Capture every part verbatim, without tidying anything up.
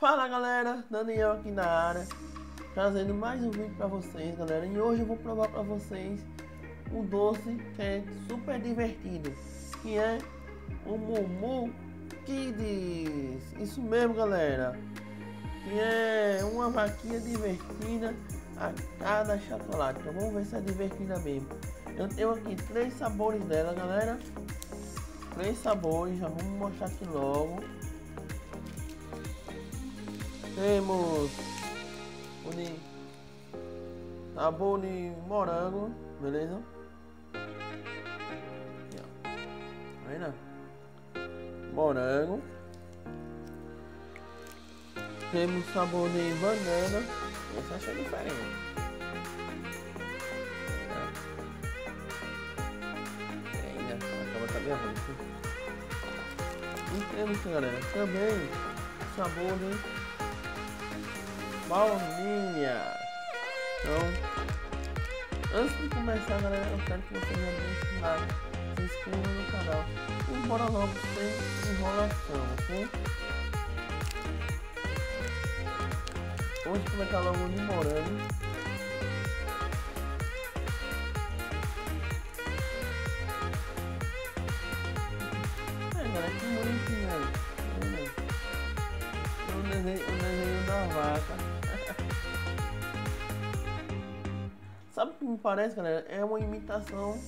Fala galera, Daniel aqui na área, trazendo mais um vídeo pra vocês galera. E hoje eu vou provar pra vocês um doce que é super divertido, que é o Mu Mu Kids. Isso mesmo galera, que é uma vaquinha divertida a cada chocolate. Então, vamos ver se é divertida mesmo. Eu tenho aqui três sabores dela galera, três sabores, já vamos mostrar aqui logo. Temos o de sabor de morango, beleza? Aqui, ó. Aí, né? Morango. Temos sabor de banana. Esse achei diferente. Ainda, acaba tá bem ruim. E temos, galera, também sabor de baunilha. Então, antes de começar galera, eu quero que vocês me like, se inscrevam no canal e bora logo sem enrolação, ok? Vamos começar logo de morango. É galera, que bonitinho. Eu desenho, eu desenho da vaca. Sabe o que me parece, galera? É uma imitação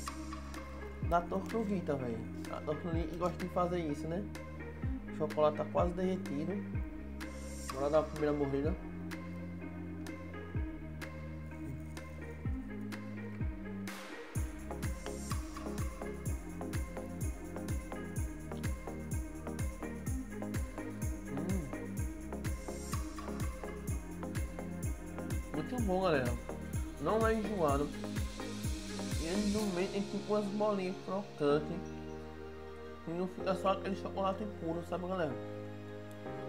da Tortuguita, velho. A Tortuguita gosta de fazer isso, né? O chocolate tá quase derretido. Bora dar a primeira mordida. Hum. Muito bom, galera. Não é enjoado. E ele no meio tem tipo umas bolinhas crocantes. E não fica só aquele chocolate puro, sabe galera?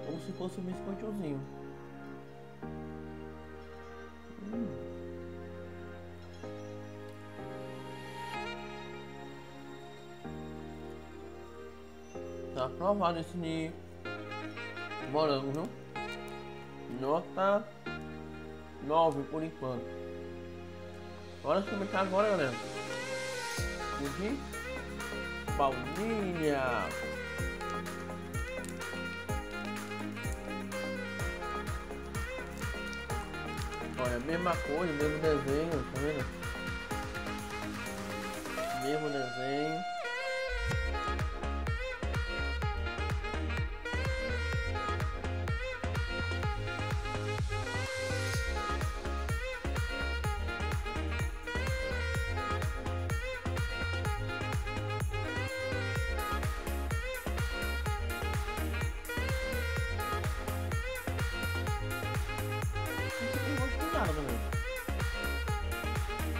Como se fosse um biscoitozinho. Hum. Tá aprovado esse de morango, viu? Nota nove por enquanto. Bora experimentar agora, galera. O de baunilha. Olha, mesma coisa, mesmo desenho, tá vendo? Mesmo desenho.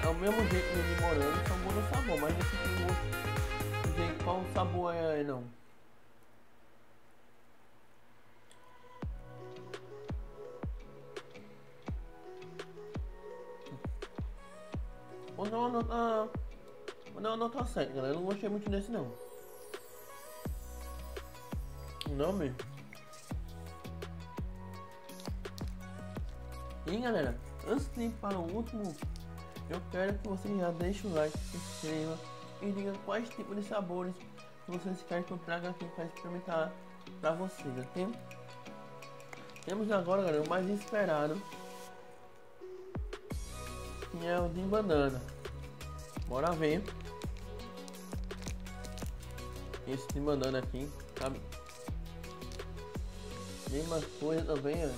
É o mesmo jeito de morango, só muda o sabor, mas esse tem gosto. Não sei qual sabor é aí não. Vou dar uma nota. Vou dar uma nota sete, galera. Eu não gostei muito desse não. Não mesmo. E galera, antes de ir para o último, eu quero que você já deixe o like, se inscreva e diga quais tipos de sabores vocês querem que eu traga aqui para experimentar para vocês, ok? Temos agora, galera, o mais esperado, que é o de banana. Bora ver. Esse de banana aqui, sabe? Mesma coisa também, ó.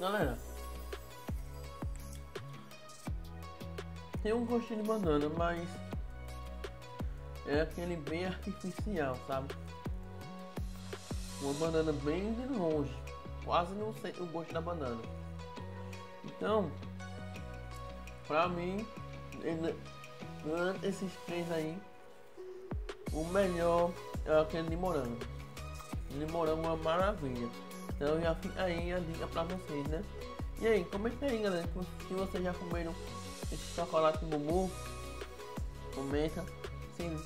Galera, tem um gostinho de banana, mas é aquele bem artificial, sabe? uma banana bem de longe, quase não sei o gosto da banana. Então, pra mim, durante esses três aí, o melhor é aquele de morango. De morango é uma maravilha. Então já fica aí a dica pra vocês, né? E aí, comenta aí, galera, se vocês já comeram esse chocolate Mumu. Comenta se,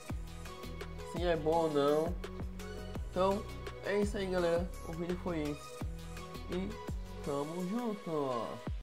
se é bom ou não. Então, é isso aí, galera. O vídeo foi esse. E tamo junto!